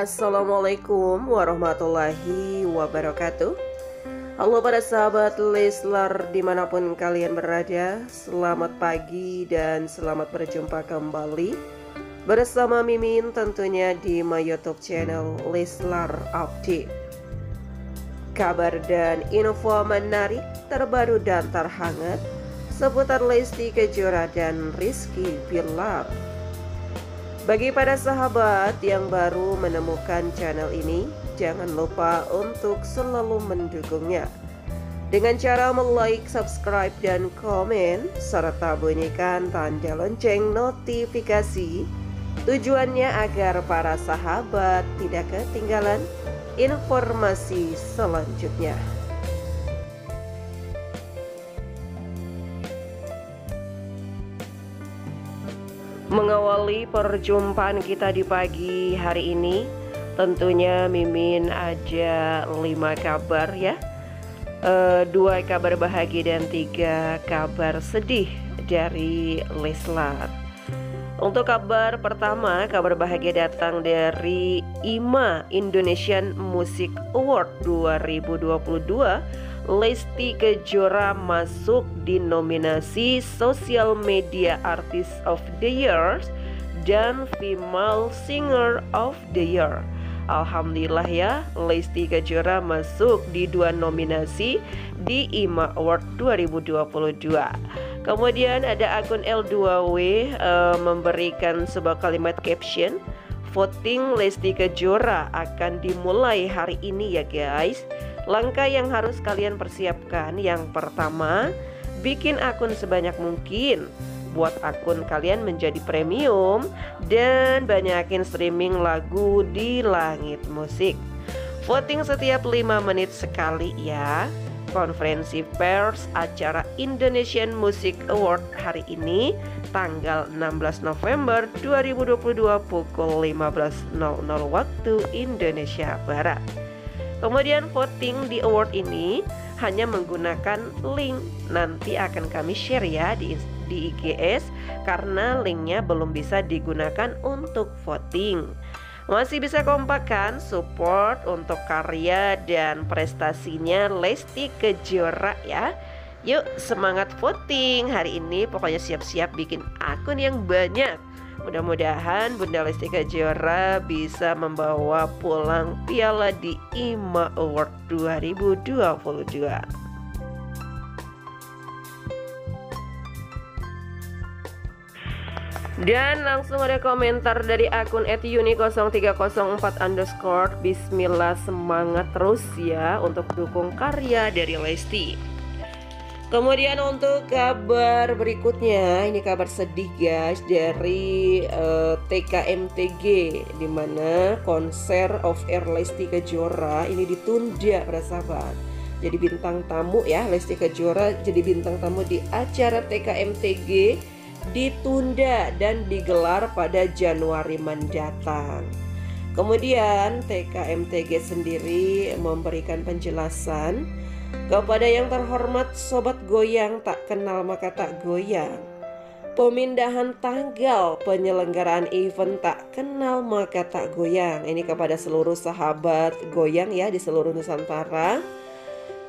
Assalamualaikum warahmatullahi wabarakatuh. Halo para sahabat Leslar dimanapun kalian berada, selamat pagi dan selamat berjumpa kembali bersama Mimin tentunya di my YouTube channel Leslar Update. Kabar dan info menarik, terbaru dan terhangat seputar Lesti Kejora dan Rizky Billar. Bagi para sahabat yang baru menemukan channel ini, jangan lupa untuk selalu mendukungnya dengan cara like, subscribe, dan komen, serta bunyikan tanda lonceng notifikasi. Tujuannya agar para sahabat tidak ketinggalan informasi selanjutnya. Mengawali perjumpaan kita di pagi hari ini, tentunya Mimin ada 5 kabar ya, 2 kabar bahagia dan 3 kabar sedih dari Leslar. Untuk kabar pertama, kabar bahagia datang dari IMA Indonesian Music Award 2022. Lesti Kejora masuk di nominasi Social Media Artist of the Year dan Female Singer of the Year. Alhamdulillah ya, Lesti Kejora masuk di 2 nominasi di IMA Award 2022. Kemudian ada akun L2W memberikan sebuah kalimat caption, voting Lesti Kejora akan dimulai hari ini ya guys. Langkah yang harus kalian persiapkan, yang pertama, bikin akun sebanyak mungkin. Buat akun kalian menjadi premium dan banyakin streaming lagu di Langit Musik. Voting setiap 5 menit sekali ya. Konferensi pers acara Indonesian Music Award hari ini tanggal 16 November 2022 pukul 15.00 waktu Indonesia Barat. Kemudian voting di award ini hanya menggunakan link. Nanti akan kami share ya di IGS karena linknya belum bisa digunakan untuk voting. Masih bisa kompakan support untuk karya dan prestasinya Lesti Kejora ya. Yuk semangat voting hari ini, pokoknya siap-siap bikin akun yang banyak. Mudah-mudahan Bunda Lesti Kejora bisa membawa pulang piala di IMA Award 2022. Dan langsung ada komentar dari akun @uni0304_. Bismillah, semangat terus ya untuk dukung karya dari Lesti. Kemudian untuk kabar berikutnya, ini kabar sedih guys dari TKMTG, di mana konser off air Lesti Kejora ini ditunda para sahabat. Jadi bintang tamu ya, Lesti Kejora jadi bintang tamu di acara TKMTG ditunda dan digelar pada Januari mendatang. Kemudian TKMTG sendiri memberikan penjelasan, kepada yang terhormat sobat goyang tak kenal maka tak goyang. Pemindahan tanggal penyelenggaraan event tak kenal maka tak goyang. Ini kepada seluruh sahabat goyang ya di seluruh Nusantara.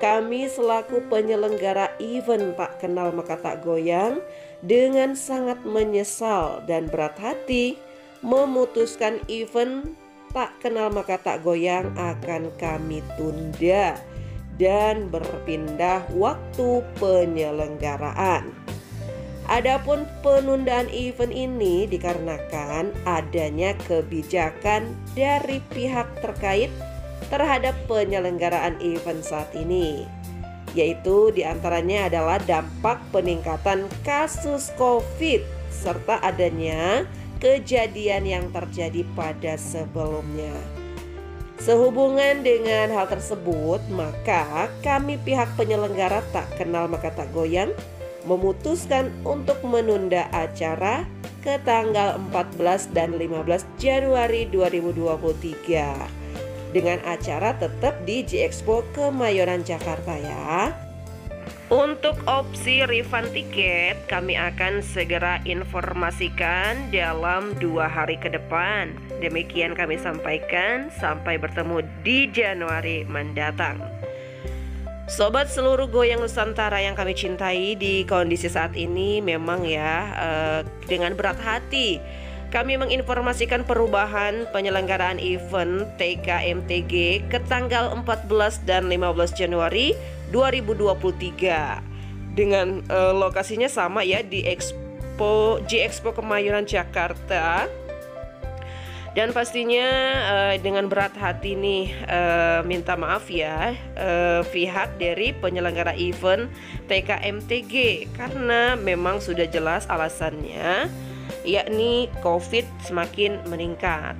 Kami selaku penyelenggara event tak kenal maka tak goyang dengan sangat menyesal dan berat hati memutuskan event tak kenal maka tak goyang akan kami tunda dan berpindah waktu penyelenggaraan. Adapun penundaan event ini dikarenakan adanya kebijakan dari pihak terkait terhadap penyelenggaraan event saat ini, yaitu diantaranya adalah dampak peningkatan kasus COVID serta adanya kejadian yang terjadi pada sebelumnya. Sehubungan dengan hal tersebut, maka kami pihak penyelenggara tak kenal maka tak goyang memutuskan untuk menunda acara ke tanggal 14 dan 15 Januari 2023 dengan acara tetap di JIExpo Kemayoran Jakarta ya. Untuk opsi refund tiket kami akan segera informasikan dalam 2 hari ke depan. Demikian kami sampaikan, sampai bertemu di Januari mendatang. Sobat seluruh goyang Nusantara yang kami cintai, di kondisi saat ini memang ya dengan berat hati kami menginformasikan perubahan penyelenggaraan event TKMTG ke tanggal 14 dan 15 Januari 2023 dengan lokasinya sama ya di JIExpo Kemayoran, Jakarta. Dan pastinya dengan berat hati nih minta maaf ya pihak dari penyelenggara event TKMTG, karena memang sudah jelas alasannya, yakni COVID semakin meningkat.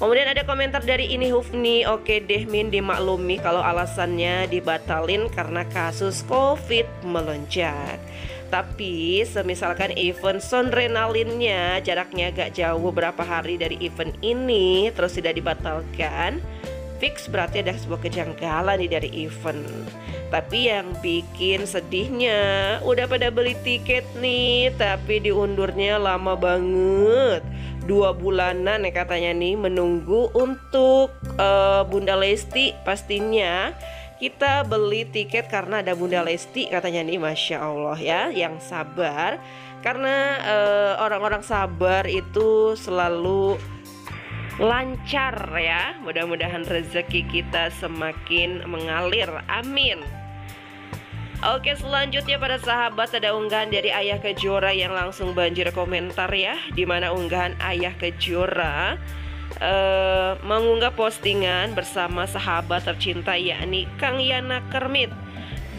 Kemudian ada komentar dari Ini Hufni, oke deh Min, dimaklumi kalau alasannya dibatalin karena kasus COVID melonjak. Tapi semisalkan event Sonrenalinnya jaraknya agak jauh berapa hari dari event ini terus tidak dibatalkan, fix berarti ada sebuah kejanggalan nih dari event. Tapi yang bikin sedihnya udah pada beli tiket nih, tapi diundurnya lama banget, 2 bulanan ya katanya nih, menunggu untuk Bunda Lesti. Pastinya kita beli tiket karena ada Bunda Lesti katanya nih, Masya Allah ya, yang sabar. Karena orang-orang sabar itu selalu lancar ya. Mudah-mudahan rezeki kita semakin mengalir, amin. Oke, selanjutnya para sahabat ada unggahan dari Ayah Kejora yang langsung banjir komentar ya, dimana unggahan Ayah Kejora mengunggah postingan bersama sahabat tercinta yakni Kang Yana Kermit.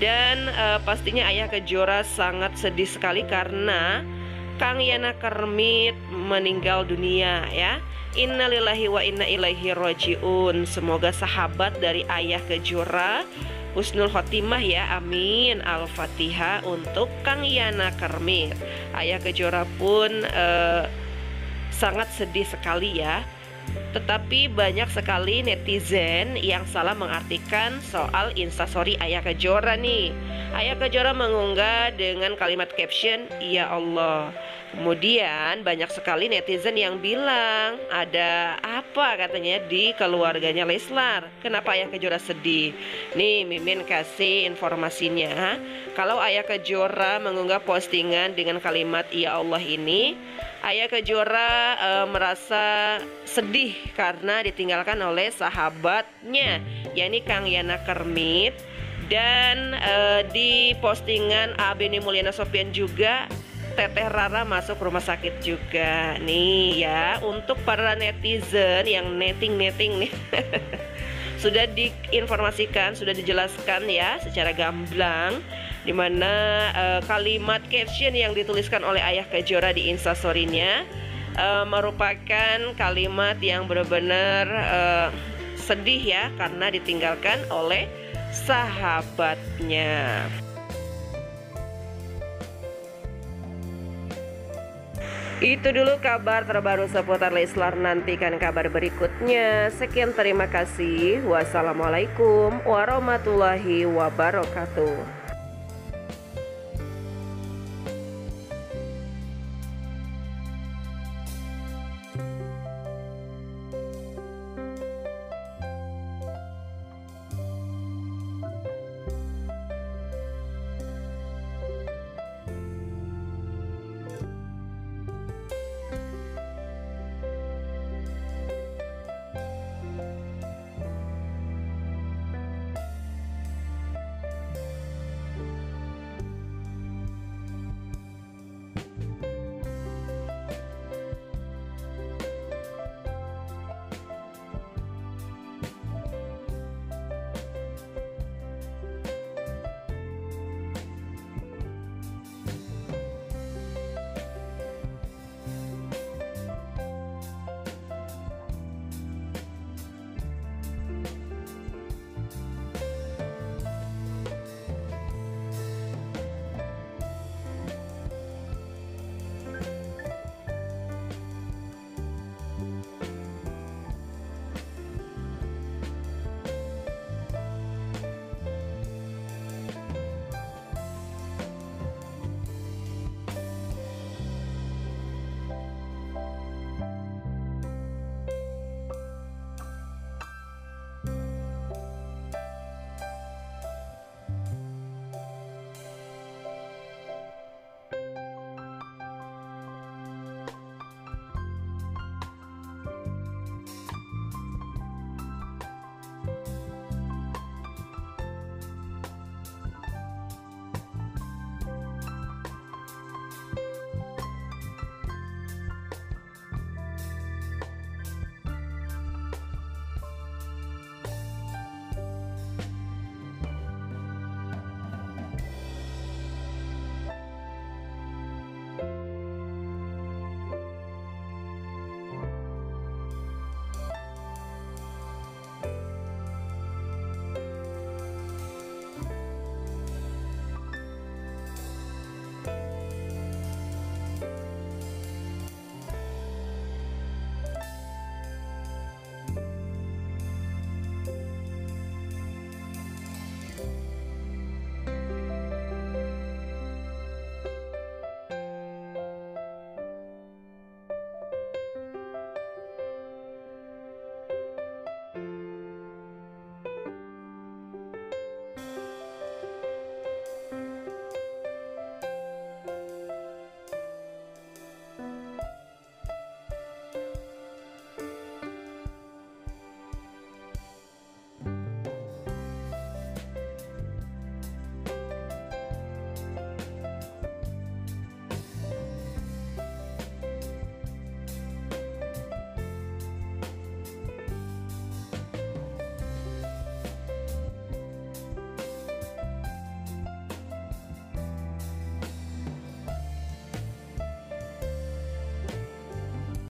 Dan pastinya Ayah Kejora sangat sedih sekali karena Kang Yana Kermit meninggal dunia ya. Innalillahi wa inna ilaihi rojiun. Semoga sahabat dari Ayah Kejora husnul khotimah ya, amin. Al-Fatihah untuk Kang Yana Kermit. Ayah Kejora pun sangat sedih sekali ya. Tetapi banyak sekali netizen yang salah mengartikan soal instastory Ayah Kejora nih. Ayah Kejora mengunggah dengan kalimat caption, "Ya Allah." Kemudian banyak sekali netizen yang bilang ada apa katanya di keluarganya Leslar, kenapa Ayah Kejora sedih. Nih Mimin kasih informasinya, kalau Ayah Kejora mengunggah postingan dengan kalimat "Ya Allah" ini, Ayah Kejora merasa sedih karena ditinggalkan oleh sahabatnya yakni Kang Yana Kermit. Dan di postingan Abi Niyuliana Sopian juga Teteh Rara masuk rumah sakit juga nih ya. Untuk para netizen yang netting nih sudah diinformasikan, sudah dijelaskan ya secara gamblang, dimana kalimat caption yang dituliskan oleh Ayah Kejora di instastorynya merupakan kalimat yang benar-benar sedih ya, karena ditinggalkan oleh sahabatnya. Itu dulu kabar terbaru seputar Leslar, nantikan kabar berikutnya. Sekian, terima kasih. Wassalamualaikum warahmatullahi wabarakatuh.